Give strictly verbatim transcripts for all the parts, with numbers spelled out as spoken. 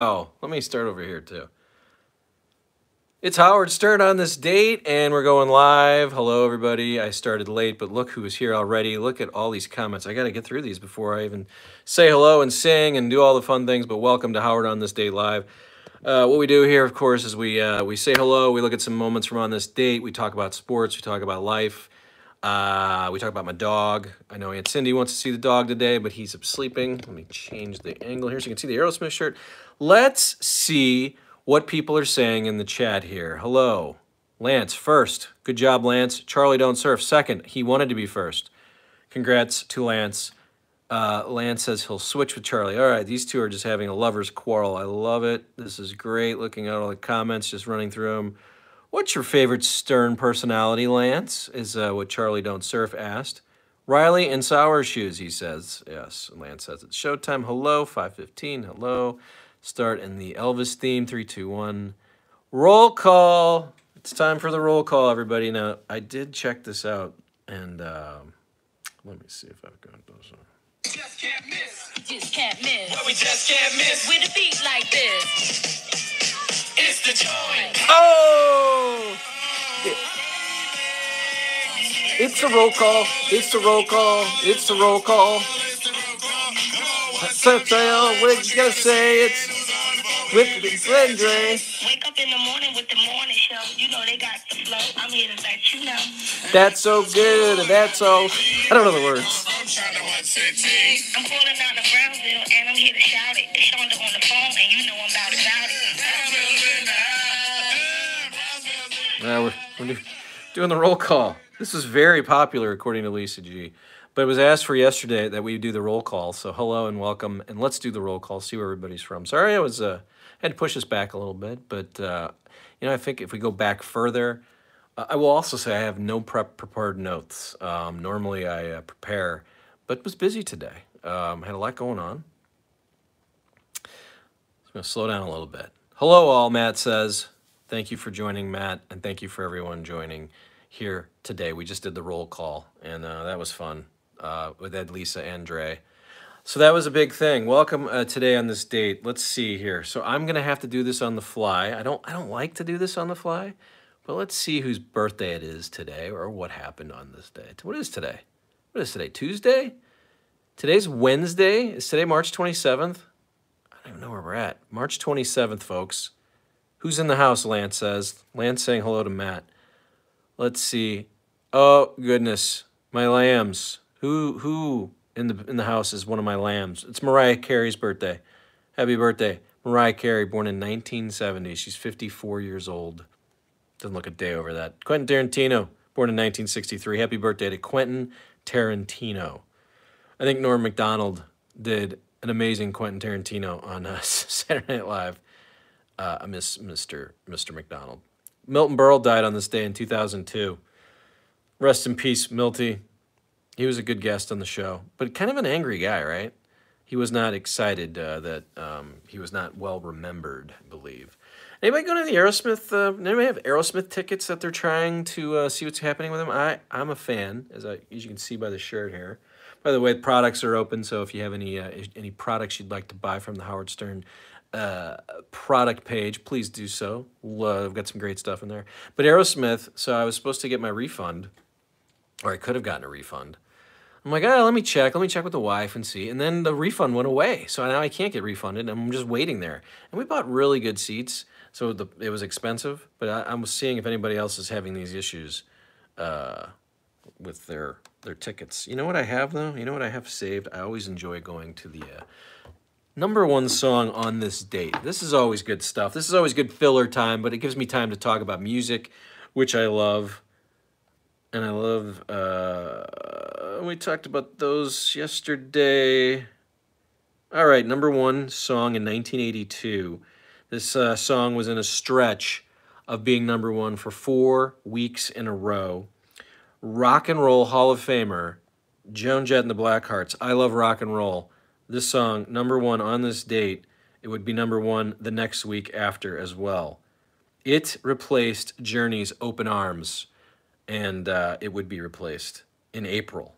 Oh, let me start over here too. It's Howard Stern on this date, and we're going live. Hello, everybody. I started late, but look who is here already. Look at all these comments. I got to get through these before I even say hello and sing and do all the fun things, but welcome to Howard on this date live. Uh, what we do here, of course, is we, uh, we say hello. We look at some moments from on this date. We talk about sports. We talk about life. Uh, we talk about my dog. I know Aunt Cindy wants to see the dog today, but he's up sleeping. Let me change the angle here so you can see the Aerosmith shirt. Let's see what people are saying in the chat here. Hello. Lance, first. Good job, Lance. Charlie Don't Surf, second. He wanted to be first. Congrats to Lance. Uh, Lance says he'll switch with Charlie. All right, these two are just having a lover's quarrel. I love it. This is great. Looking at all the comments, just running through them. What's your favorite Stern personality, Lance? Is uh, what Charlie Don't Surf asked. Riley in Sour Shoes, he says. Yes, and Lance says it's showtime. Hello, five fifteen. Hello. Start in the Elvis theme, three, two, one. Roll call. It's time for the roll call, everybody. Now, I did check this out, and um, let me see if I've got those on. Just can't miss. You just can't miss. Well, we just can't miss. With a beat like this. It's the joint. Oh! Yeah. It's a roll call. It's a roll call. It's a roll call. So, so what you gonna say? It's with the blend drink. Wake up in the morning with the morning show. You know they got the flow. I'm here to let you know. That's so good. That's so. I don't know the words. I'm calling out of Brownsville and I'm here to shout it. It's on the phone and you know I'm about to shout it. Now we're, we're doing the roll call. This is very popular according to Lisa G. But it was asked for yesterday that we do the roll call, so hello and welcome, and let's do the roll call, see where everybody's from. Sorry, I was uh, had to push us back a little bit, but uh, you know, I think if we go back further, uh, I will also say I have no prep prepared notes. Um, normally I uh, prepare, but was busy today. Um, had a lot going on. So I'm gonna slow down a little bit. Hello all, Matt says. Thank you for joining, Matt, and thank you for everyone joining here today. We just did the roll call, and uh, that was fun. Uh, with Ed, Lisa, and Dre. So that was a big thing. Welcome uh, today on this date. Let's see here. So I'm gonna have to do this on the fly. I don't I don't like to do this on the fly, but let's see whose birthday it is today or what happened on this day. What is today? What is today, Tuesday? Today's Wednesday. Is today March twenty-seventh? I don't even know where we're at. March twenty-seventh, folks. Who's in the house, Lance says. Lance saying hello to Matt. Let's see. Oh, goodness, my lambs. Who who in the in the house is one of my lambs? It's Mariah Carey's birthday. Happy birthday, Mariah Carey, born in nineteen seventy. She's fifty-four years old. Doesn't look a day over that. Quentin Tarantino, born in nineteen sixty-three. Happy birthday to Quentin Tarantino. I think Norm Macdonald did an amazing Quentin Tarantino on uh, Saturday Night Live. Uh, I miss Mister Mister Macdonald. Milton Berle died on this day in two thousand two. Rest in peace, Milty. He was a good guest on the show, but kind of an angry guy, right? He was not excited uh, that um, he was not well remembered, I believe. Anybody going to the Aerosmith? Uh, anybody have Aerosmith tickets that they're trying to uh, see what's happening with them? I, I'm a fan, as, I, as you can see by the shirt here. By the way, the products are open, so if you have any uh, any products you'd like to buy from the Howard Stern uh, product page, please do so. Love, I've got some great stuff in there. But Aerosmith, so I was supposed to get my refund, or I could have gotten a refund. I'm like, oh, let me check. Let me check with the wife and see. And then the refund went away. So now I can't get refunded. I'm just waiting there. And we bought really good seats. So the, it was expensive. But I, I'm seeing if anybody else is having these issues uh, with their their tickets. You know what I have, though? You know what I have saved? I always enjoy going to the uh, number one song on this date. This is always good stuff. This is always good filler time. But it gives me time to talk about music, which I love. And I love, uh, we talked about those yesterday. All right, number one song in nineteen eighty-two. This uh, song was in a stretch of being number one for four weeks in a row. Rock and Roll Hall of Famer, Joan Jett and the Blackhearts, I Love Rock and Roll. This song, number one on this date, it would be number one the next week after as well. It replaced Journey's Open Arms. And uh, it would be replaced in April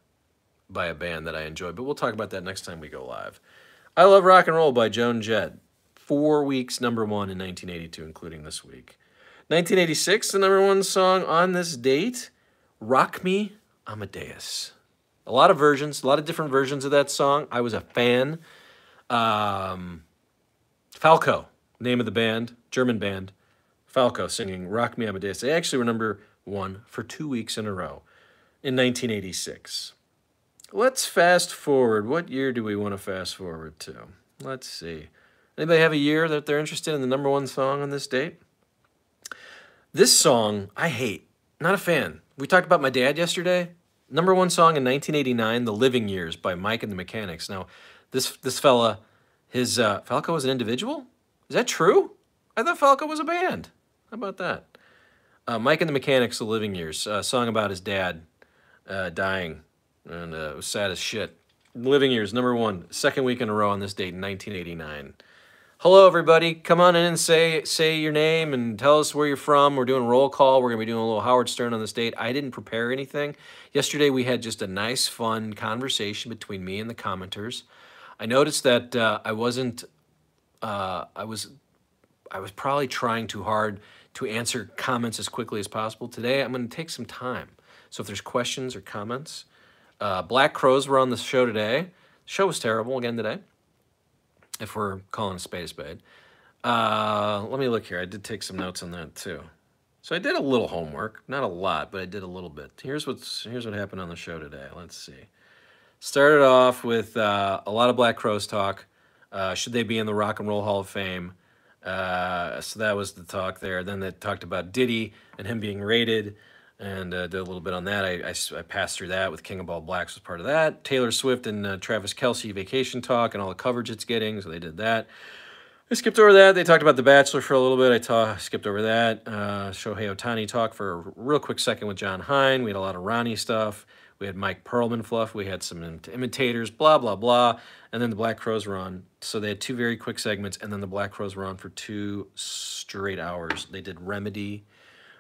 by a band that I enjoy. But we'll talk about that next time we go live. I Love Rock and Roll by Joan Jett. four weeks number one in nineteen eighty-two, including this week. nineteen eighty-six, the number one song on this date, Rock Me Amadeus. A lot of versions, a lot of different versions of that song. I was a fan. Um, Falco, name of the band, German band. Falco singing Rock Me Amadeus. They actually were number one for two weeks in a row in nineteen eighty-six. Let's fast forward. What year do we want to fast forward to? Let's see. Anybody have a year that they're interested in the number one song on this date? This song, I hate. Not a fan. We talked about my dad yesterday. Number one song in nineteen eighty-nine, The Living Years by Mike and the Mechanics. Now, this this fella, his uh, Falco was an individual? Is that true? I thought Falco was a band. How about that? Uh, Mike and the Mechanics, The Living Years, a song about his dad uh, dying. And uh, it was sad as shit. Living Years, number one, second week in a row on this date in nineteen eighty-nine. Hello, everybody. Come on in and say say your name and tell us where you're from. We're doing roll call. We're going to be doing a little Howard Stern on this date. I didn't prepare anything. Yesterday, we had just a nice, fun conversation between me and the commenters. I noticed that uh, I wasn't, uh, I was, I was probably trying too hard to answer comments as quickly as possible. Today, I'm going to take some time. So if there's questions or comments. Uh, Black Crowes were on the show today. The show was terrible again today. If we're calling a spade a spade. Uh, let me look here. I did take some notes on that too. So I did a little homework. Not a lot, but I did a little bit. Here's what's here's what happened on the show today. Let's see. Started off with uh, a lot of Black Crowes talk. Uh, should they be in the Rock and Roll Hall of Fame? Uh, so that was the talk there. Then they talked about Diddy and him being raided. And uh, did a little bit on that. I, I, I passed through that with King of All Blacks was part of that. Taylor Swift and uh, Travis Kelce vacation talk and all the coverage it's getting, so they did that. I skipped over that. They talked about The Bachelor for a little bit. I ta skipped over that. Uh, Shohei Ohtani talk for a real quick second with John Hine. We had a lot of Ronnie stuff. We had Mike Perlman fluff. We had some im imitators, blah, blah, blah. And then the Black Crowes were on. So they had two very quick segments, and then the Black Crowes were on for two straight hours. They did Remedy.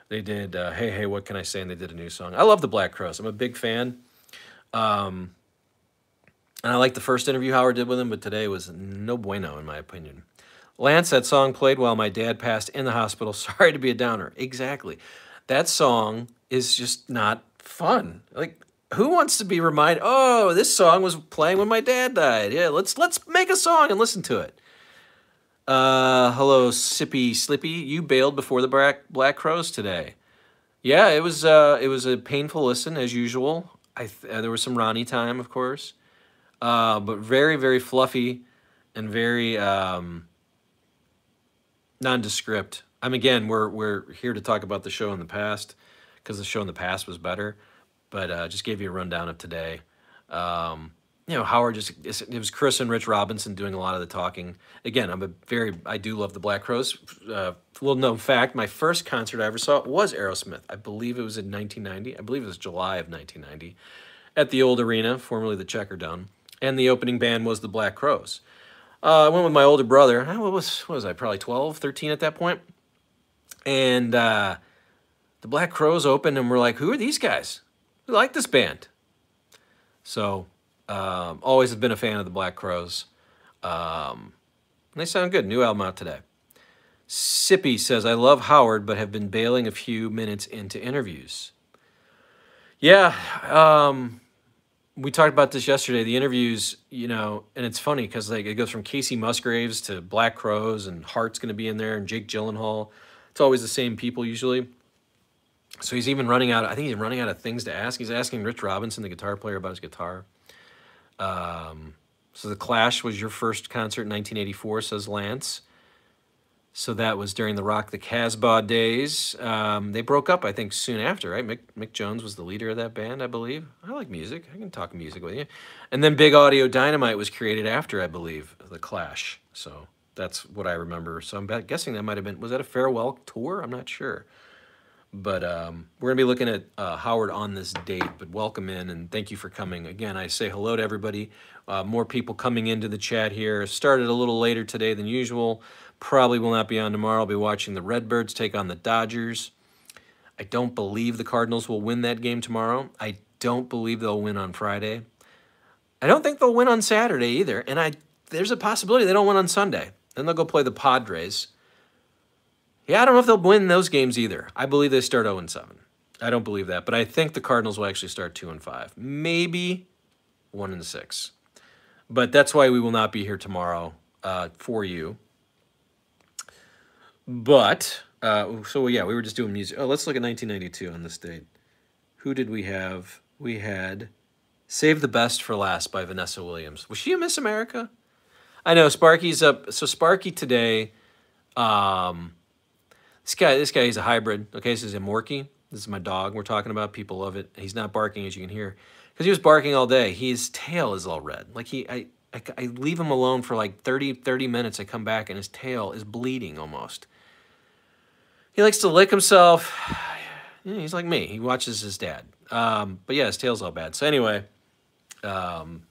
They did uh, Hey, Hey, What Can I Say? And they did a new song. I love the Black Crowes. I'm a big fan. Um, and I like the first interview Howard did with him, but today was no bueno, in my opinion. Lance, that song played while my dad passed in the hospital. Sorry to be a downer. Exactly. That song is just not fun. Like, who wants to be reminded, oh, this song was playing when my dad died. Yeah, let's, let's make a song and listen to it. Uh, hello, Sippy Slippy. You bailed before the Black, Black Crowes today. Yeah, it was, uh, it was a painful listen, as usual. I th uh, there was some Ronnie time, of course. Uh, but very, very fluffy and very um, nondescript. I'm, again, we're, we're here to talk about the show in the past because the show in the past was better. But uh, just gave you a rundown of today. Um... You know, Howard just, it was Chris and Rich Robinson doing a lot of the talking. Again, I'm a very, I do love the Black Crowes. Uh, little known fact, my first concert I ever saw was Aerosmith. I believe it was in nineteen ninety. I believe it was July of nineteen ninety at the old arena, formerly the Checkerdome. And the opening band was the Black Crowes. Uh, I went with my older brother. I was, what was I, probably twelve, thirteen at that point. And uh, the Black Crowes opened and we're like, who are these guys? We like this band. So... Um, always have been a fan of the Black Crowes. Um, they sound good. New album out today. Sippy says, I love Howard, but have been bailing a few minutes into interviews. Yeah, um, we talked about this yesterday. The interviews, you know, and it's funny because like, it goes from Casey Musgraves to Black Crowes and Hart's going to be in there and Jake Gyllenhaal. It's always the same people usually. So he's even running out. I think he's running out of things to ask. He's asking Rich Robinson, the guitar player, about his guitar. Um, so The Clash was your first concert in nineteen eighty-four, says Lance. So that was during the Rock the Casbah days. Um, they broke up, I think, soon after, right? Mick, Mick Jones was the leader of that band, I believe. I like music. I can talk music with you. And then Big Audio Dynamite was created after, I believe, The Clash. So that's what I remember. So I'm guessing that might have been, was that a farewell tour? I'm not sure. But um, we're going to be looking at uh, Howard on this date, but welcome in and thank you for coming. Again, I say hello to everybody. Uh, more people coming into the chat here. Started a little later today than usual. Probably will not be on tomorrow. I'll be watching the Redbirds take on the Dodgers. I don't believe the Cardinals will win that game tomorrow. I don't believe they'll win on Friday. I don't think they'll win on Saturday either. And I there's a possibility they don't win on Sunday. Then they'll go play the Padres. Yeah, I don't know if they'll win those games either. I believe they start oh and seven. I don't believe that, but I think the Cardinals will actually start two and five. Maybe one and six. But that's why we will not be here tomorrow uh, for you. But, uh, so yeah, we were just doing music. Oh, let's look at nineteen ninety-two on this date. Who did we have? We had Save the Best for Last by Vanessa Williams. Was she a Miss America? I know, Sparky's up. So Sparky today, um, this guy, this guy, he's a hybrid. Okay, this is a Morky. This is my dog we're talking about. People love it. He's not barking, as you can hear, because he was barking all day. His tail is all red. Like he, I, I, I leave him alone for like thirty, thirty minutes. I come back and his tail is bleeding almost. He likes to lick himself. He's like me. He watches his dad. Um, but yeah, his tail's all bad. So anyway, um,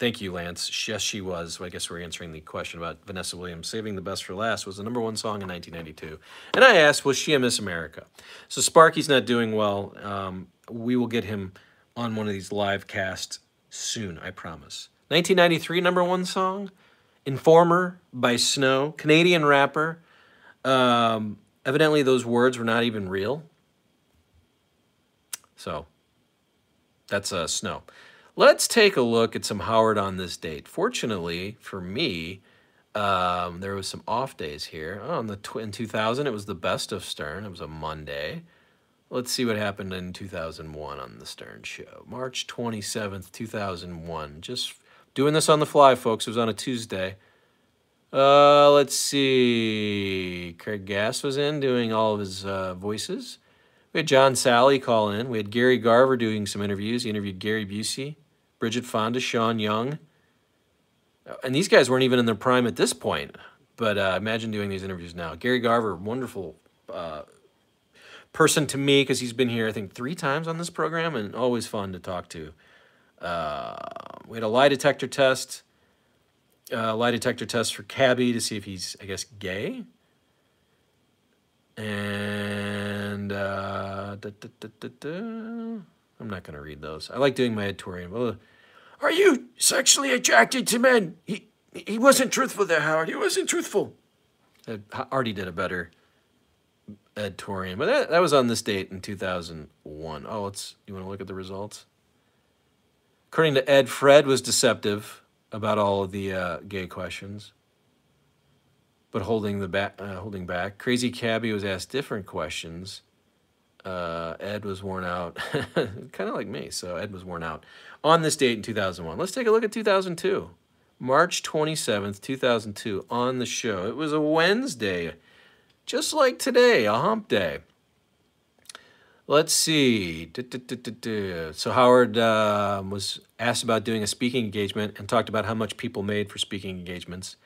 thank you, Lance. Yes, she was. Well, I guess we're answering the question about Vanessa Williams. Saving the Best for Last was the number one song in nineteen ninety-two. And I asked, was she a Miss America? So Sparky's not doing well. Um, we will get him on one of these live casts soon, I promise. nineteen ninety-three number one song, Informer by Snow, Canadian rapper. Um, evidently, those words were not even real. So that's uh, Snow. Let's take a look at some Howard on this date. Fortunately for me, um, there was some off days here. Oh, on the tw in two thousand, it was the Best of Stern. It was a Monday. Let's see what happened in two thousand one on the Stern Show. March twenty-seventh, two thousand one. Just doing this on the fly, folks. It was on a Tuesday. Uh, let's see. Craig Gass was in doing all of his uh, voices. We had John Sally call in. We had Gary Garver doing some interviews. He interviewed Gary Busey, Bridget Fonda, Sean Young. And these guys weren't even in their prime at this point, but uh, imagine doing these interviews now. Gary Garver, wonderful uh, person to me because he's been here, I think, three times on this program and always fun to talk to. Uh, we had a lie detector test, uh, lie detector test for Cabby to see if he's, I guess, gay. And uh, da, da, da, da, da. I'm not going to read those. I like doing my Ed Torian. Are you sexually attracted to men? He he wasn't truthful there, Howard. He wasn't truthful. Artie did a better Ed Torian, but that, that was on this date in two thousand one. Oh, let's. You want to look at the results? According to Ed, Fred was deceptive about all of the uh, gay questions. But holding the back, uh, holding back. Crazy Cabby was asked different questions. Uh, Ed was worn out, kind of like me. So Ed was worn out on this date in two thousand one. Let's take a look at two thousand two, March twenty-seventh, two thousand two. On the show, it was a Wednesday, just like today, a hump day. Let's see. Du -du -du -du -du. So Howard uh, was asked about doing a speaking engagement and talked about how much people made for speaking engagements.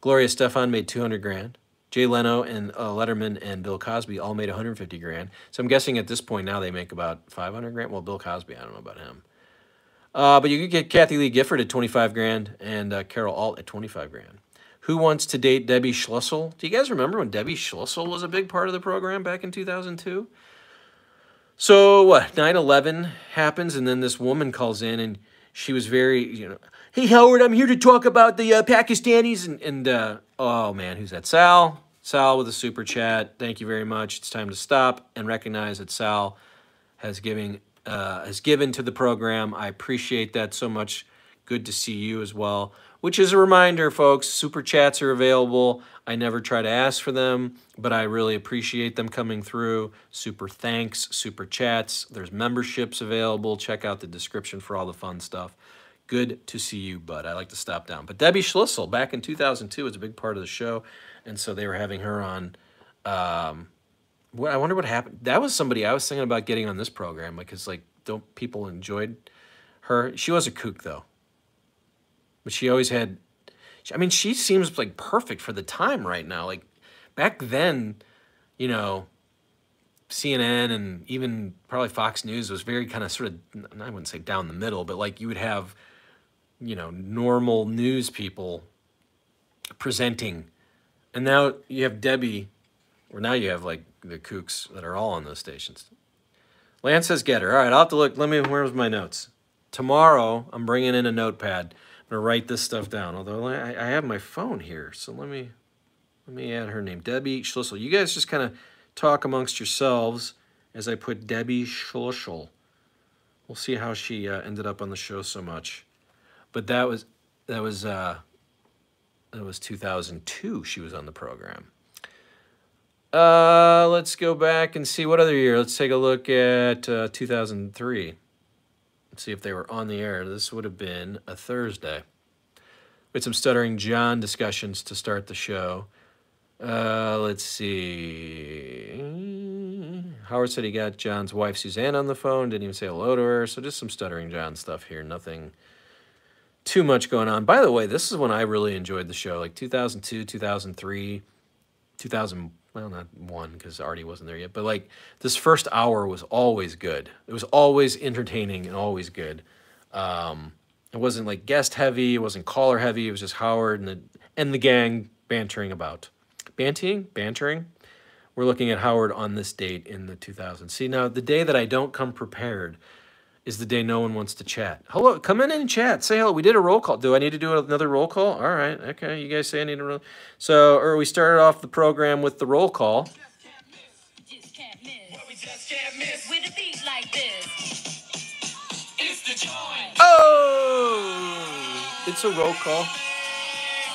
Gloria Stefan made two hundred grand. Jay Leno and uh, Letterman and Bill Cosby all made one hundred fifty grand. So I'm guessing at this point now they make about five hundred grand. Well, Bill Cosby, I don't know about him. Uh, but you could get Kathy Lee Gifford at twenty-five grand and uh, Carol Alt at twenty-five grand. Who Wants to Date Debbie Schlussel? Do you guys remember when Debbie Schlussel was a big part of the program back in two thousand two? So what, nine eleven happens and then this woman calls in and she was very, you know, hey, Howard, I'm here to talk about the uh, Pakistanis. And, and uh, oh, man, who's that? Sal. Sal with a super chat. Thank you very much. It's time to stop and recognize that Sal has, giving, uh, has given to the program. I appreciate that so much. Good to see you as well, which is a reminder, folks. Super chats are available. I never try to ask for them, but I really appreciate them coming through. Super thanks, super chats. There's memberships available. Check out the description for all the fun stuff. Good to see you, bud. I like to stop down. But Debbie Schlussel, back in two thousand two, was a big part of the show, and so they were having her on. Um, what, I wonder what happened. That was somebody I was thinking about getting on this program because, like, don't people enjoyed her? She was a kook, though. But she always had, I mean, she seems, like, perfect for the time right now. Like, back then, you know, C N N and even probably Fox News was very kind of sort of, I wouldn't say down the middle, but, like, you would have, you know, normal news people presenting. And now you have Debbie, or now you have, like, the kooks that are all on those stations. Lance says, get her. All right, I'll have to look. Let me, where was my notes? Tomorrow, I'm bringing in a notepad. I'm gonna write this stuff down. Although I, I have my phone here, so let me let me add her name, Debbie Schlussel. You guys just kind of talk amongst yourselves as I put Debbie Schlussel. We'll see how she uh, ended up on the show so much, but that was that was uh, that was two thousand two. She was on the program. Uh, let's go back and see what other year. Let's take a look at uh, two thousand three. Let's see if they were on the air. This would have been a Thursday. We had some Stuttering John discussions to start the show. Uh, let's see. Howard said he got John's wife, Suzanne, on the phone. Didn't even say hello to her. So just some Stuttering John stuff here. Nothing too much going on. By the way, this is when I really enjoyed the show. Like two thousand two, two thousand three, two thousand one. Well, not one, because Artie wasn't there yet. But, like, this first hour was always good. It was always entertaining and always good. Um, it wasn't, like, guest-heavy. It wasn't caller-heavy. It was just Howard and the, and the gang bantering about. Banting? Bantering? We're looking at Howard on this date in the two thousands. See, now, the day that I don't come prepared is the day no one wants to chat. Hello, come in and chat. Say hello. We did a roll call. Do I need to do another roll call? All right, okay. You guys say I need a roll. So, or we started off the program with the roll call. Just can't miss. We just can't miss. With a beat like this. It's the joint. Oh! It's a roll call.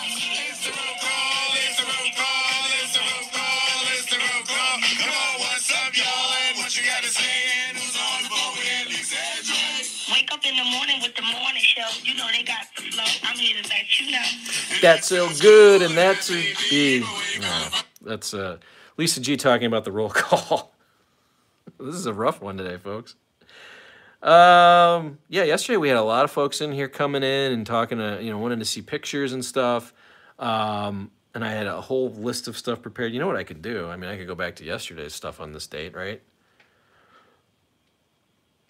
It's the roll call. It's the roll call. It's the roll call. It's the roll call. Come on, what's up, y'all? And what you got to say? In the morning with the morning show, you know they got the flow. I'm here to let you know. That's so good, and that's a G. No, that's uh, Lisa G talking about the roll call. This is a rough one today, folks. Um, yeah, yesterday we had a lot of folks in here coming in and talking to, you know, wanting to see pictures and stuff. Um, and I had a whole list of stuff prepared. You know what I could do? I mean, I could go back to yesterday's stuff on this date, right?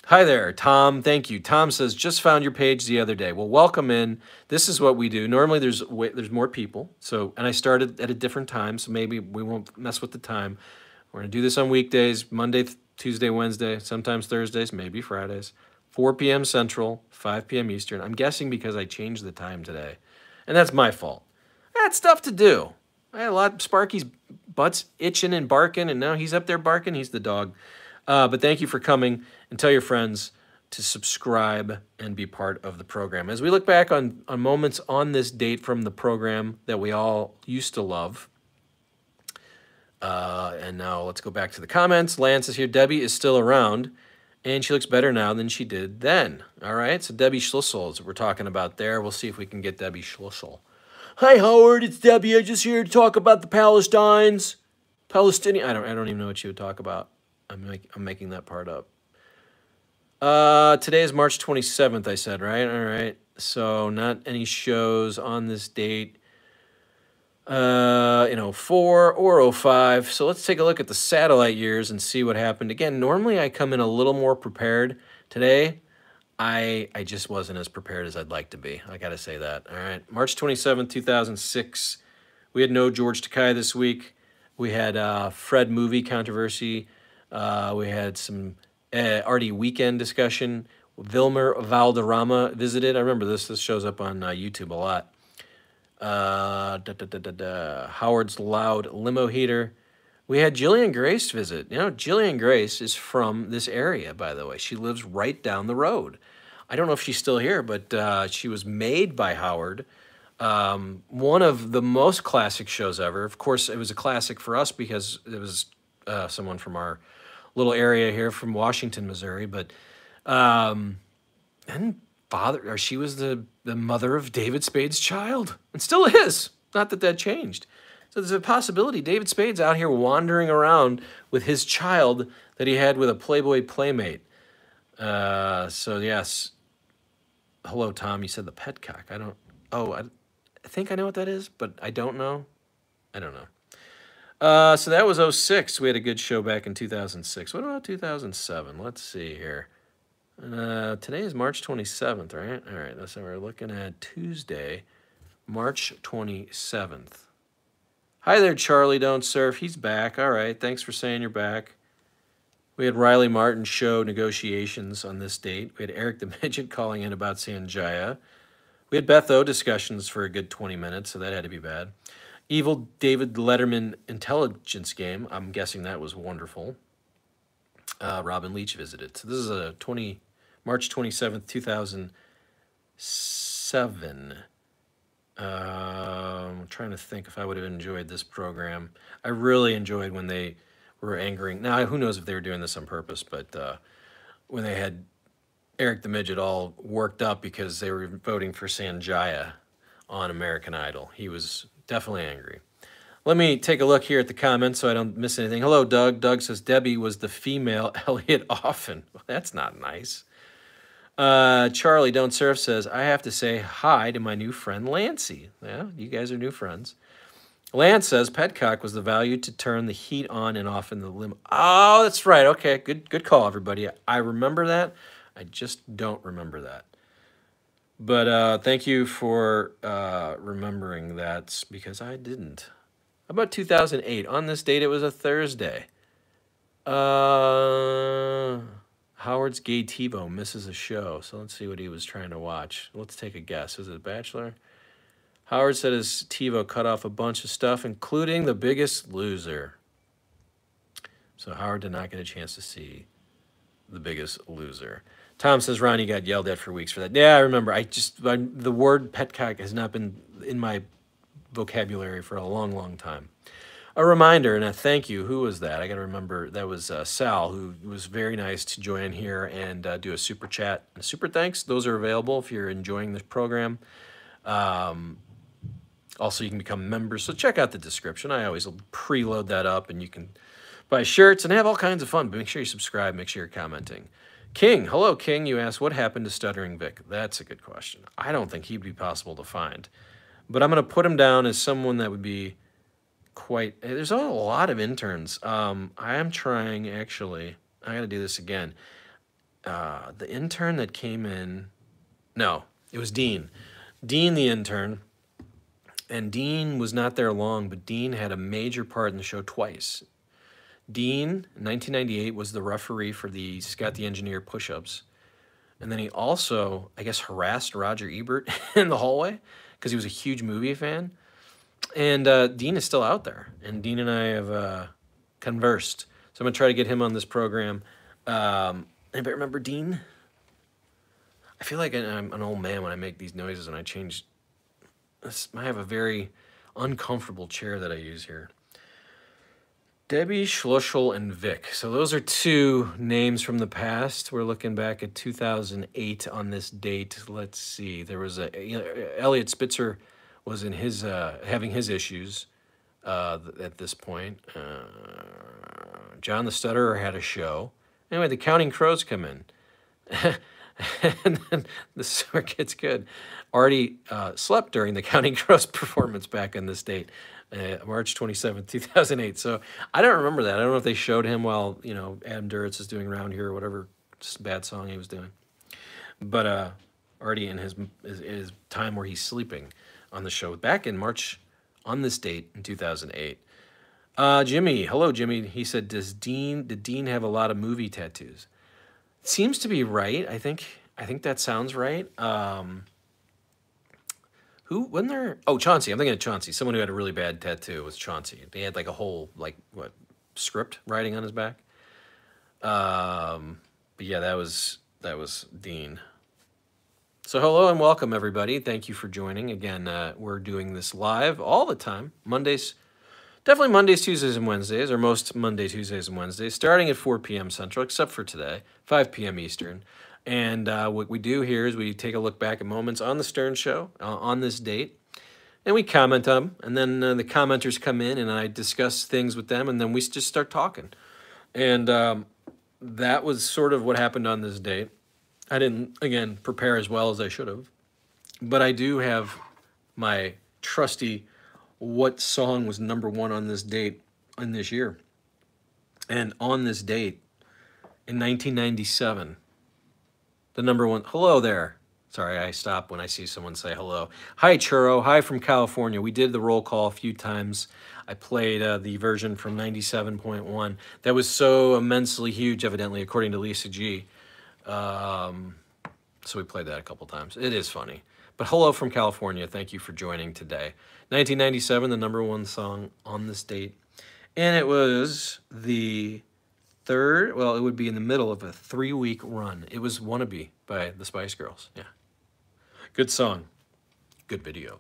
Hi there, Tom. Thank you. Tom says, just found your page the other day. Well, welcome in. This is what we do. Normally, there's way, there's more people. So, and I started at a different time, so maybe we won't mess with the time. We're going to do this on weekdays, Monday, Tuesday, Wednesday, sometimes Thursdays, maybe Fridays, four p m Central, five p m Eastern. I'm guessing because I changed the time today, and that's my fault. I had stuff to do. I had a lot. Sparky's butt's itching and barking, and now he's up there barking. He's the dog. Uh, but thank you for coming, and tell your friends to subscribe and be part of the program. As we look back on, on moments on this date from the program that we all used to love, uh, and now let's go back to the comments. Lance is here. Debbie is still around, and she looks better now than she did then. All right, so Debbie Schlussel is what we're talking about there. We'll see if we can get Debbie Schlussel. Hi, Howard. It's Debbie. I'm just here to talk about the Palestinians. Palestinian. I don't, I don't even know what you would talk about. I'm, make, I'm making that part up. Uh, today is March twenty-seventh, I said, right? All right. So not any shows on this date uh, in oh four or oh five. So let's take a look at the satellite years and see what happened. Again, normally I come in a little more prepared. Today, I, I just wasn't as prepared as I'd like to be. I got to say that. All right. March twenty-seventh, two thousand six. We had no George Takei this week. We had uh, Fred movie controversy. Uh, we had some uh, Artie weekend discussion. Vilmer Valderrama visited. I remember this. This shows up on uh, YouTube a lot. Uh, da, da, da, da, da. Howard's loud limo heater. We had Jillian Grace visit. You know, Jillian Grace is from this area, by the way. She lives right down the road. I don't know if she's still here, but uh, she was made by Howard. Um, one of the most classic shows ever. Of course, it was a classic for us because it was uh, someone from our little area here from Washington, Missouri, but um, and father, or she was the, the mother of David Spade's child, and still is. Not that that changed. So there's a possibility David Spade's out here wandering around with his child that he had with a Playboy playmate. Uh, so yes, hello Tom. You said the petcock. I don't. Oh, I, I think I know what that is, but I don't know. I don't know. Uh, so that was oh six. We had a good show back in two thousand six. What about two thousand seven? Let's see here. Uh, today is March twenty-seventh, right? All right, so we're looking at Tuesday, March twenty-seventh. Hi there, Charlie Don't Surf. He's back. All right, thanks for saying you're back. We had Riley Martin show negotiations on this date. We had Eric the Midget calling in about Sanjaya. We had Beth O discussions for a good twenty minutes, so that had to be bad. Evil David Letterman intelligence game. I'm guessing that was wonderful. Uh, Robin Leach visited. So this is a March twenty-seventh, two thousand seven. Uh, I'm trying to think if I would have enjoyed this program. I really enjoyed when they were angering. Now, who knows if they were doing this on purpose, but uh, when they had Eric the Midget all worked up because they were voting for Sanjaya on American Idol. He was definitely angry. Let me take a look here at the comments so I don't miss anything. Hello, Doug. Doug says Debbie was the female Elliot Offen. Well, that's not nice. Uh, Charlie Don't Surf says, I have to say hi to my new friend Lancy. Yeah, you guys are new friends. Lance says Petcock was the value to turn the heat on and off in the limo. Oh, that's right. Okay, good, good call, everybody. I remember that. I just don't remember that. But uh, thank you for uh, remembering that because I didn't. How about two thousand eight? On this date, it was a Thursday. Uh, Howard's gay TiVo misses a show. So let's see what he was trying to watch. Let's take a guess. Is it Bachelor? Howard said his TiVo cut off a bunch of stuff, including The Biggest Loser. So Howard did not get a chance to see The Biggest Loser. Tom says Ronnie got yelled at for weeks for that. Yeah, I remember. I just I, the word petcock has not been in my vocabulary for a long, long time. A reminder and a thank you. Who was that? I got to remember. That was uh, Sal, who was very nice to join here and uh, do a super chat and super thanks. Those are available if you're enjoying this program. Um, also, you can become members. So check out the description. I always preload that up, and you can buy shirts and have all kinds of fun. But make sure you subscribe. Make sure you're commenting. King, hello, King. You asked, what happened to Stuttering Vic? That's a good question. I don't think he'd be possible to find. But I'm going to put him down as someone that would be quite... There's a lot of interns. Um, I am trying, actually... I got to do this again. Uh, the intern that came in... No, it was Dean. Dean, the intern... And Dean was not there long, but Dean had a major part in the show twice. Dean, in nineteen ninety-eight, was the referee for the Scott the Engineer push-ups. And then he also, I guess, harassed Roger Ebert in the hallway because he was a huge movie fan. And uh, Dean is still out there. And Dean and I have uh, conversed. So I'm going to try to get him on this program. Um, anybody remember Dean? I feel like I'm an old man when I make these noises and I change... I have a very uncomfortable chair that I use here. Debbie Schlussel and Vic. So those are two names from the past. We're looking back at two thousand eight on this date. Let's see. There was a you know, Elliot Spitzer was in his uh, having his issues uh, at this point. Uh, John the Stutterer had a show. Anyway, the Counting Crows come in. And then the story gets good. Artie uh, slept during the Counting Crows performance back on this date, uh, March twenty-seventh, two thousand eight. So I don't remember that. I don't know if they showed him while, you know, Adam Duritz is doing Round Here or whatever bad song he was doing. But uh, Artie in his, his, his time where he's sleeping on the show back in March on this date in two thousand eight. Uh, Jimmy, hello, Jimmy. He said, Does Dean, did Dean have a lot of movie tattoos? Seems to be right. I think I think that sounds right. Um, who wasn't there? Oh, Chauncey. I'm thinking of Chauncey. Someone who had a really bad tattoo was Chauncey. He had like a whole like what script writing on his back. Um, but yeah, that was that was Dean. So hello and welcome everybody. Thank you for joining again. Uh, we're doing this live all the time. Mondays. Definitely Mondays, Tuesdays, and Wednesdays, or most Monday, Tuesdays, and Wednesdays, starting at four p m Central, except for today, five p m Eastern. And uh, what we do here is we take a look back at moments on the Stern Show, uh, on this date, and we comment on them, and then uh, the commenters come in, and I discuss things with them, and then we just start talking. And um, that was sort of what happened on this date. I didn't, again, prepare as well as I should have, but I do have my trusty... what song was number one on this date in this year. And on this date, in nineteen ninety-seven, the number one... Hello there. Sorry, I stop when I see someone say hello. Hi, Churro. Hi from California. We did the roll call a few times. I played uh, the version from ninety-seven point one. That was so immensely huge, evidently, according to Lisa G. Um, so we played that a couple times. It is funny. But hello from California. Thank you for joining today. nineteen ninety-seven, the number one song on this date. And it was the third, well, it would be in the middle of a three-week run. It was Wannabe by the Spice Girls. Yeah. Good song. Good video.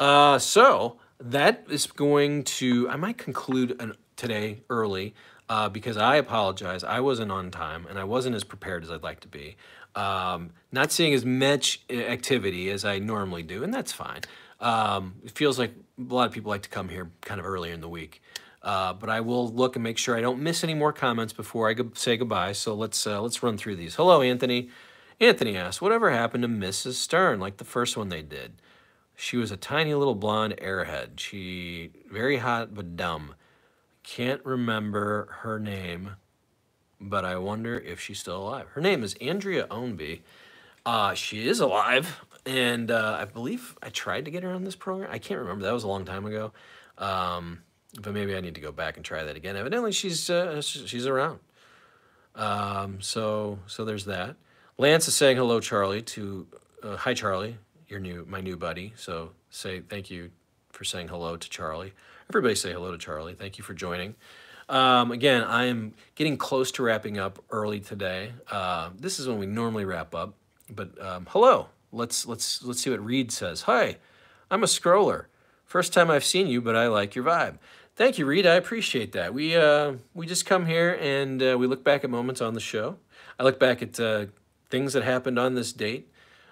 Uh, so that is going to, I might conclude an, today early uh, because I apologize. I wasn't on time and I wasn't as prepared as I'd like to be. Um, not seeing as much activity as I normally do, and that's fine. Um, it feels like a lot of people like to come here kind of earlier in the week. Uh, but I will look and make sure I don't miss any more comments before I go say goodbye. So let's uh, let's run through these. Hello, Anthony. Anthony asks, whatever happened to Missus Stern, like the first one they did? She was a tiny little blonde airhead. She very hot but dumb. Can't remember her name, but I wonder if she's still alive. Her name is Andrea Ownby. Uh, she is alive, and uh, I believe I tried to get her on this program. I can't remember. That was a long time ago. Um... But maybe I need to go back and try that again. Evidently, she's uh, she's around. Um, so so there's that. Lance is saying hello, Charlie. To uh, hi, Charlie, your new my new buddy. So say thank you for saying hello to Charlie. Everybody say hello to Charlie. Thank you for joining. Um, again, I am getting close to wrapping up early today. Uh, this is when we normally wrap up. But um, hello. Let's let's let's see what Reed says. Hi, I'm a scroller. First time I've seen you, but I like your vibe. Thank you, Reed. I appreciate that. We uh, we just come here and uh, we look back at moments on the show. I look back at uh, things that happened on this date,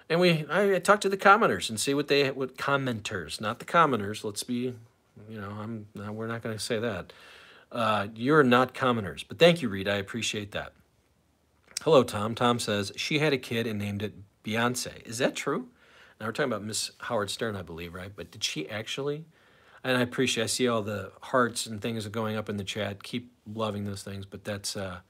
and we I, I talk to the commenters and see what they what commenters, not the commoners. Let's be, you know, I'm we're not going to say that. Uh, you're not commoners, but thank you, Reed. I appreciate that. Hello, Tom. Tom says she had a kid and named it Beyonce. Is that true? Now we're talking about Miss Howard Stern, I believe, right? But did she actually? And I appreciate, I see all the hearts and things going up in the chat. Keep loving those things, but that's uh,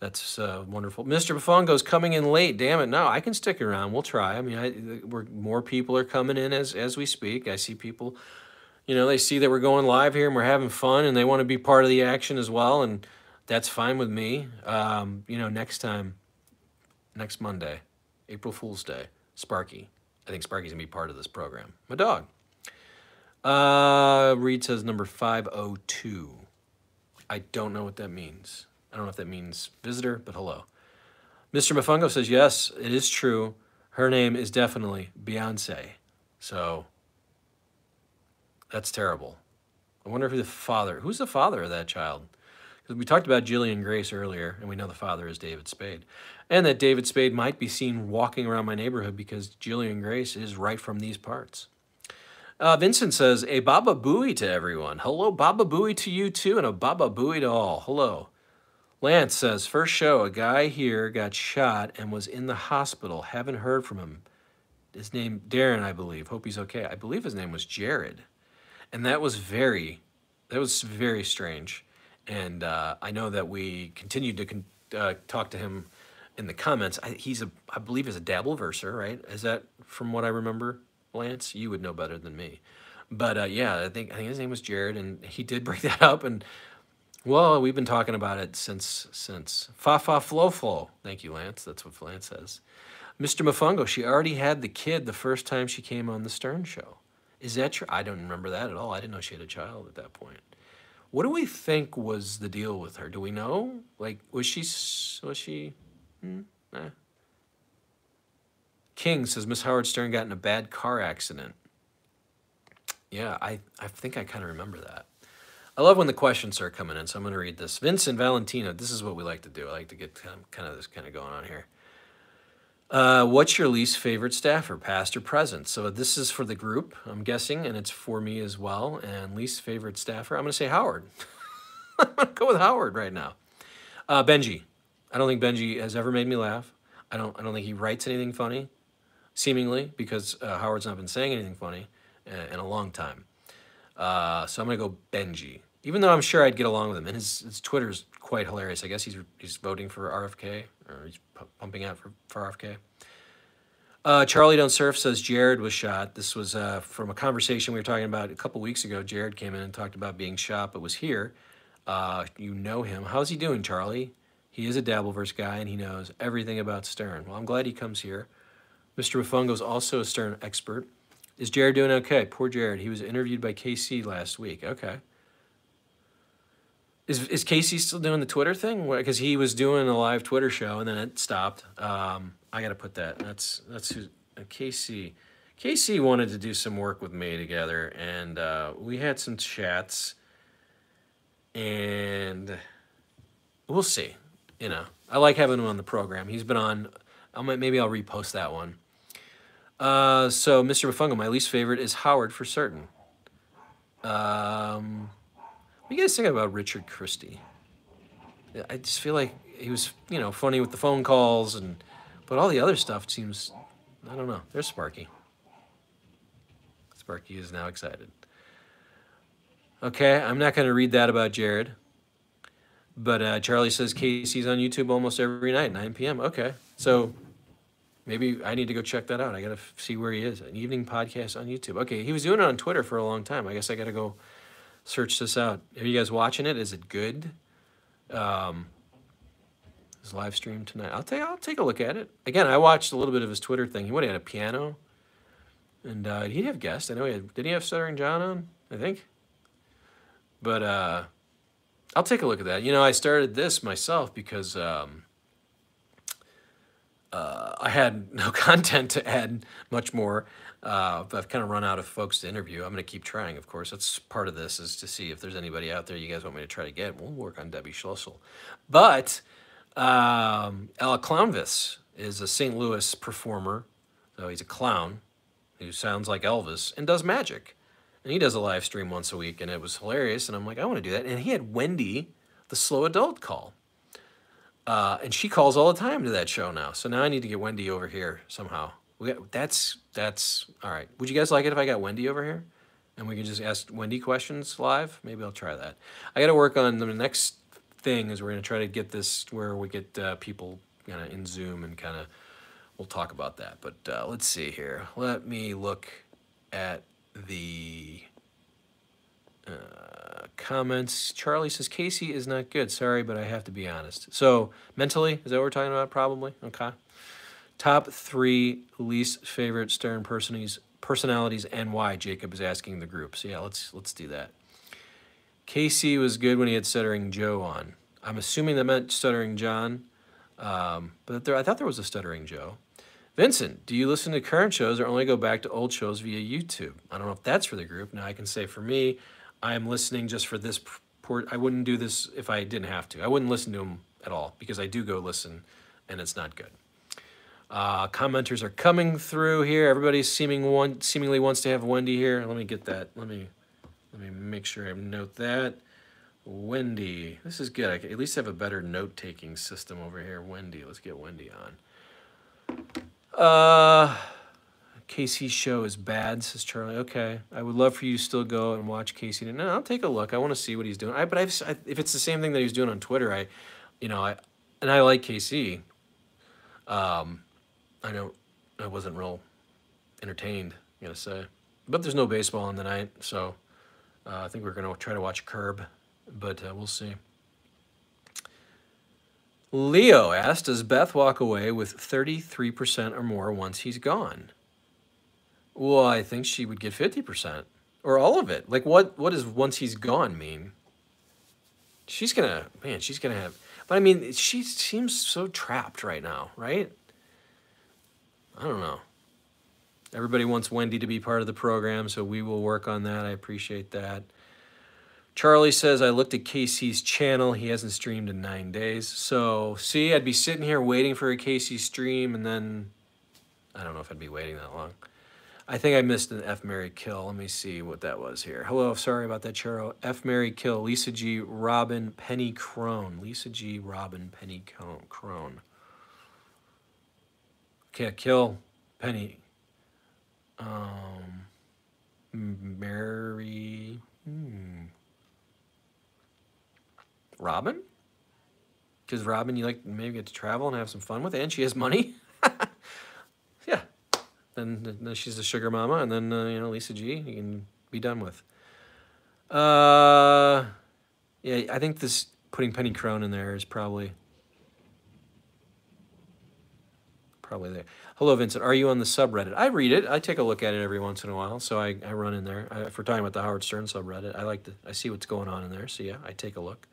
that's uh, wonderful. Mister Bufongo's coming in late. Damn it, no, I can stick around. We'll try. I mean, I, we're, more people are coming in as, as we speak. I see people, you know, they see that we're going live here and we're having fun and they want to be part of the action as well, and that's fine with me. Um, you know, next time, next Monday, April Fool's Day, Sparky. I think Sparky's going to be part of this program. My dog. Uh, Reed says number five oh two. I don't know what that means. I don't know if that means visitor, but hello. Mister Mafungo says, yes, it is true. Her name is definitely Beyonce. So that's terrible. I wonder who the father, who's the father of that child? Because we talked about Jillian Grace earlier, and we know the father is David Spade. And that David Spade might be seen walking around my neighborhood because Jillian Grace is right from these parts. Uh, Vincent says, a Baba Booey to everyone. Hello, Baba Booey to you too, and a Baba Booey to all. Hello. Lance says, first show, a guy here got shot and was in the hospital. Haven't heard from him. His name, Darren, I believe. Hope he's okay. I believe his name was Jared. And that was very, that was very strange. And uh, I know that we continued to con uh, talk to him in the comments. I, he's a, I believe he's a Dabbleverser, right? Is that from what I remember? Lance, you would know better than me, but uh, yeah, I think I think his name was Jared, and he did bring that up, and well, we've been talking about it since since fa fa flo flo. Thank you, Lance. That's what Lance says. Mister Mafungo, she already had the kid the first time she came on the Stern Show. Is that true? I don't remember that at all. I didn't know she had a child at that point. What do we think was the deal with her? Do we know? Like, was she was she? Hmm, eh. King says, Miss Howard Stern got in a bad car accident. Yeah, I, I think I kind of remember that. I love when the questions are coming in, so I'm going to read this. Vincent Valentino, this is what we like to do. I like to get kind of, kind of this kind of going on here. Uh, what's your least favorite staffer, past or present? So this is for the group, I'm guessing, and it's for me as well. And least favorite staffer, I'm going to say Howard. I'm going to go with Howard right now. Uh, Benji. I don't think Benji has ever made me laugh. I don't, I don't think he writes anything funny. Seemingly, because uh, Howard's not been saying anything funny in, in a long time. Uh, so I'm going to go Benji, even though I'm sure I'd get along with him. And his, his Twitter is quite hilarious. I guess he's, he's voting for R F K, or he's pumping out for, for R F K. Uh, Charlie Don't Surf says Jared was shot. This was uh, from a conversation we were talking about a couple weeks ago. Jared came in and talked about being shot, but was here. Uh, you know him. How's he doing, Charlie? He is a Dabbleverse guy, and he knows everything about Stern. Well, I'm glad he comes here. Mister Mofongo's also a Stern expert. Is Jared doing okay? Poor Jared. He was interviewed by K C last week. Okay. Is is K C still doing the Twitter thing? Because he was doing a live Twitter show and then it stopped. Um, I got to put that. That's that's who uh, K C. K C wanted to do some work with me together, and uh, we had some chats. And we'll see. You know, I like having him on the program. He's been on. I might maybe I'll repost that one. Uh, so, Mister Mofongo, my least favorite is Howard for certain. Um, what do you guys think about Richard Christie? I just feel like he was, you know, funny with the phone calls, and but all the other stuff seems, I don't know. There's Sparky. Sparky is now excited. Okay, I'm not going to read that about Jared. But uh, Charlie says K C's on YouTube almost every night, nine p m Okay, so... maybe I need to go check that out. I got to see where he is. An evening podcast on YouTube. Okay, he was doing it on Twitter for a long time. I guess I got to go search this out. Are you guys watching it? Is it good? Um, his live stream tonight. I'll take, I'll take a look at it. Again, I watched a little bit of his Twitter thing. He would have had a piano. And uh, he'd have guests. I know he had... did he have Stuttering John on? I think. But uh, I'll take a look at that. You know, I started this myself because... Um, Uh, I had no content to add much more. Uh, I've kind of run out of folks to interview. I'm going to keep trying, of course. That's part of this, is to see if there's anybody out there you guys want me to try to get. We'll work on Debbie Schlussel. But um, Al Clownvis is a Saint Louis performer. So he's a clown who sounds like Elvis and does magic. And he does a live stream once a week, and it was hilarious. And I'm like, I want to do that. And he had Wendy, the slow adult, call. Uh, and she calls all the time to that show now. So now I need to get Wendy over here somehow. We got, that's, that's, all right. Would you guys like it if I got Wendy over here? And we can just ask Wendy questions live? Maybe I'll try that. I got to work on the next thing is we're going to try to get this where we get uh, people kind of in Zoom and kind of, we'll talk about that. But uh, let's see here. Let me look at the... Uh, comments. Charlie says, K C is not good. Sorry, but I have to be honest. So, mentally, is that what we're talking about? Probably. Okay. Top three least favorite Stern personalities, personalities and why, Jacob is asking the group. So, yeah, let's let's do that. K C was good when he had Stuttering Joe on. I'm assuming that meant Stuttering John, um, but there, I thought there was a Stuttering Joe. Vincent, do you listen to current shows or only go back to old shows via YouTube? I don't know if that's for the group. Now, I can say for me, I'm listening just for this port. I wouldn't do this if I didn't have to. I wouldn't listen to them at all because I do go listen, and it's not good. Uh, commenters are coming through here. Everybody seeming one, seemingly wants to have Wendy here. Let me get that. Let me let me make sure I note that. Wendy. This is good. I can at least have a better note-taking system over here. Wendy. Let's get Wendy on. Uh... K C's show is bad, says Charlie. Okay, I would love for you to still go and watch K C. No, I'll take a look. I want to see what he's doing. I, but I've, I, if it's the same thing that he was doing on Twitter, I, you know, I, and I like K C. Um, I know I wasn't real entertained, I'm gonna say. But there's no baseball on the night, so uh, I think we're gonna try to watch Curb, but uh, we'll see. Leo asked, "Does Beth walk away with thirty-three percent or more once he's gone?" Well, I think she would get fifty percent or all of it. Like, what, what does once he's gone mean? She's going to, man, she's going to have, but I mean, she seems so trapped right now, right? I don't know. Everybody wants Wendy to be part of the program, so we will work on that. I appreciate that. Charlie says, I looked at K C's channel. He hasn't streamed in nine days. So, see, I'd be sitting here waiting for a K C stream, and then I don't know if I'd be waiting that long. I think I missed an F, Mary, Kill. Let me see what that was here. Hello, sorry about that, Charo. F, Mary, Kill, Lisa G, Robin, Penny Crone. Lisa G, Robin, Penny Crone. Okay, Kill, Penny. Um, Mary, hmm. Robin? Because Robin, you like maybe get to travel and have some fun with it, and she has money? Yeah. Then, then she's the sugar mama, and then, uh, you know, Lisa G, you can be done with. Uh, yeah, I think this putting Penny Crone in there is probably... probably there. Hello, Vincent. Are you on the subreddit? I read it. I take a look at it every once in a while, so I, I run in there. I, if we're talking about the Howard Stern subreddit, I like to, I see what's going on in there, so yeah, I take a look.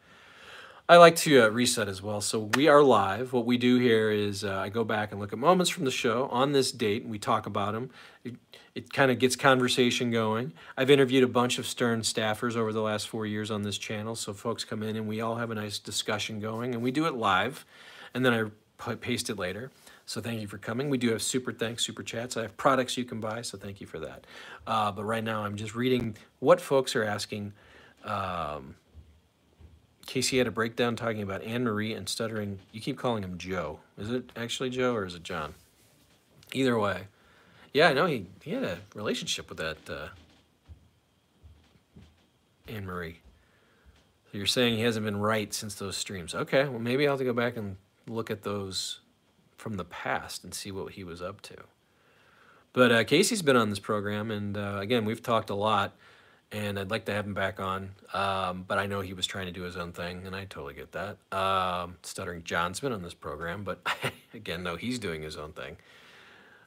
I like to uh, reset as well, so we are live. What we do here is uh, I go back and look at moments from the show on this date, and we talk about them. It, it kind of gets conversation going. I've interviewed a bunch of Stern staffers over the last four years on this channel, so folks come in and we all have a nice discussion going, and we do it live, and then I paste it later. So thank you for coming. We do have super thanks, super chats. I have products you can buy, so thank you for that. Uh, but right now I'm just reading what folks are asking. Um, K C had a breakdown talking about Anne-Marie and Stuttering. You keep calling him Joe. Is it actually Joe or is it John? Either way. Yeah, I know he, he had a relationship with that uh, Anne-Marie. So you're saying he hasn't been right since those streams. Okay, well, maybe I'll have to go back and look at those from the past and see what he was up to. But uh, K C's been on this program, and uh, again, we've talked a lot. And I'd like to have him back on, um, but I know he was trying to do his own thing, and I totally get that. Um, Stuttering John's been on this program, but again, no, he's doing his own thing.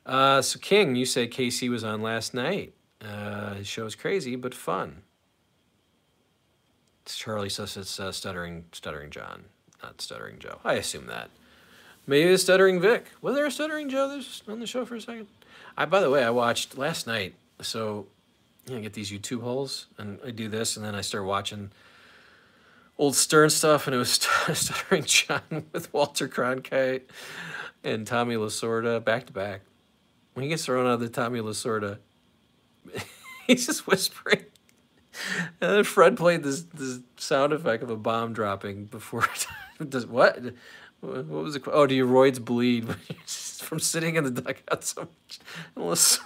Uh, so King, you say K C was on last night. Uh, his show is crazy, but fun. Charlie says it's uh, Stuttering Stuttering John, not Stuttering Joe. I assume that. Maybe it's Stuttering Vic. Was there a Stuttering Joe that's on the show for a second? I, by the way, I watched last night, so... I get these YouTube holes, and I do this, and then I start watching old Stern stuff, and it was Stuttering John with Walter Cronkite and Tommy Lasorda back-to-back. When he gets thrown out of the Tommy Lasorda, he's just whispering. And then Fred played this, this sound effect of a bomb dropping before. Does, what? What was it? Oh, do your roids bleed from sitting in the dugout so much? And Lasorda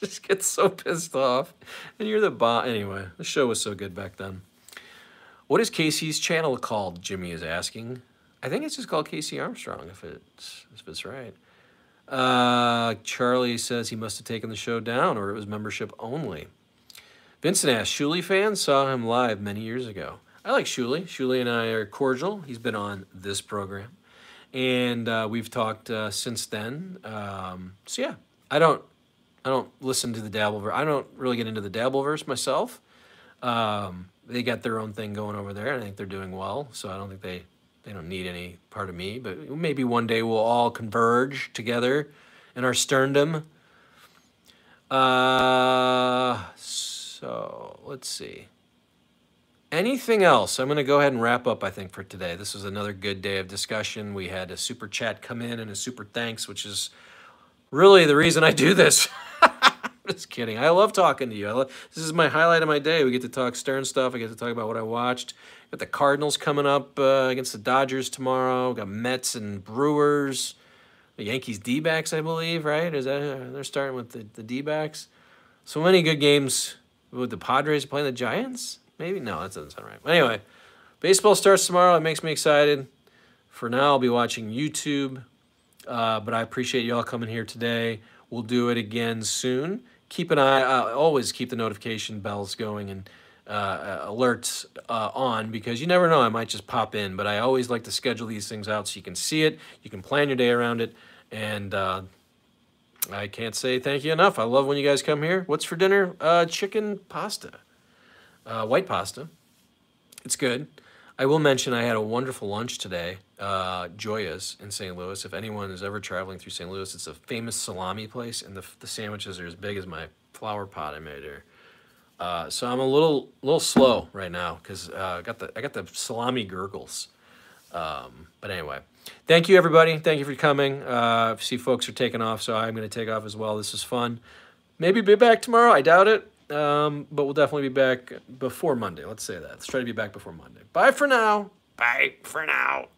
just gets so pissed off, and you're the bot. Anyway, the show was so good back then. What is K C's channel called? Jimmy is asking. I think it's just called K C Armstrong, if it's if it's right. Uh, Charlie says he must have taken the show down, or it was membership only. Vincent asks, Shuley fans saw him live many years ago. I like Shuley. Shuley and I are cordial. He's been on this program, and uh, we've talked uh, since then. Um, so yeah, I don't. I don't listen to the Dabbleverse. I don't really get into the Dabbleverse myself. Um, they got their own thing going over there, and I think they're doing well, so I don't think they, they don't need any part of me, but maybe one day we'll all converge together in our sterndom. Uh, so, let's see. Anything else? I'm going to go ahead and wrap up, I think, for today. This was another good day of discussion. We had a super chat come in and a super thanks, which is really the reason I do this. Just kidding. I love talking to you. I love, this is my highlight of my day. We get to talk Stern stuff. I get to talk about what I watched. Got the Cardinals coming up uh, against the Dodgers tomorrow. We got Mets and Brewers. The Yankees D-backs, I believe, right? Is that they're starting with the, the D-backs? So many good games with the Padres playing the Giants? Maybe? No, that doesn't sound right. But anyway, baseball starts tomorrow. It makes me excited. For now, I'll be watching YouTube. Uh, but I appreciate you all coming here today. We'll do it again soon. Keep an eye, uh, always keep the notification bells going and uh, alerts uh, on, because you never know, I might just pop in, but I always like to schedule these things out so you can see it, you can plan your day around it, and uh, I can't say thank you enough. I love when you guys come here. What's for dinner? Uh, chicken pasta, uh, white pasta. It's good. I will mention I had a wonderful lunch today, uh, Joya's in Saint Louis. If anyone is ever traveling through Saint Louis, it's a famous salami place, and the, the sandwiches are as big as my flower pot I made here. Uh, so I'm a little little slow right now because uh, I got the I got the salami gurgles. Um, but anyway, thank you everybody. Thank you for coming. Uh, I see folks are taking off, so I'm going to take off as well. This is fun. Maybe be back tomorrow. I doubt it. Um, but we'll definitely be back before Monday. Let's say that. Let's try to be back before Monday. Bye for now. Bye for now.